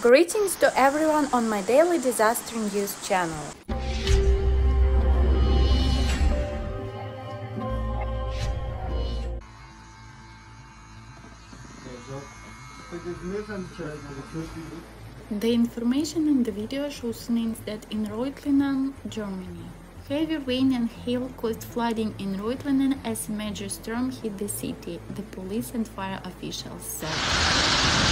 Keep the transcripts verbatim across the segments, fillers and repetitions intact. Greetings to everyone on my daily disaster news channel. The information in the video shows an incident in Reutlingen, Germany. Heavy rain and hail caused flooding in Reutlingen as a major storm hit the city, the police and fire officials said.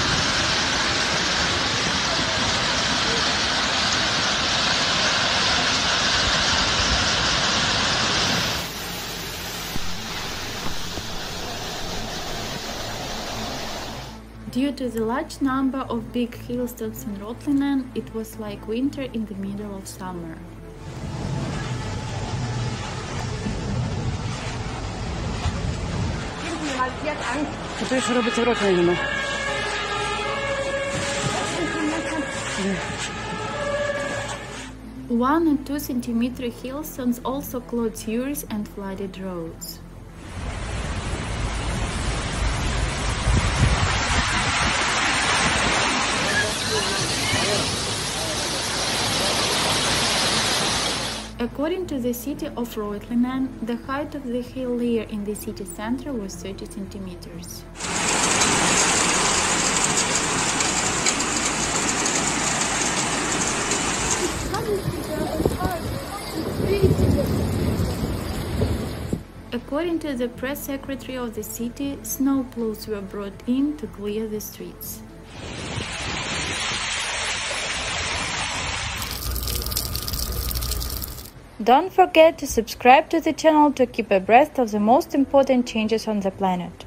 Due to the large number of big hailstones in Reutlingen, it was like winter in the middle of summer. One and two centimeter hailstones also clogged sewers and flooded roads. According to the city of Reutlingen, the height of the hail layer in the city center was thirty centimeters. According to the press secretary of the city, snow plows were brought in to clear the streets. Don't forget to subscribe to the channel to keep abreast of the most important changes on the planet.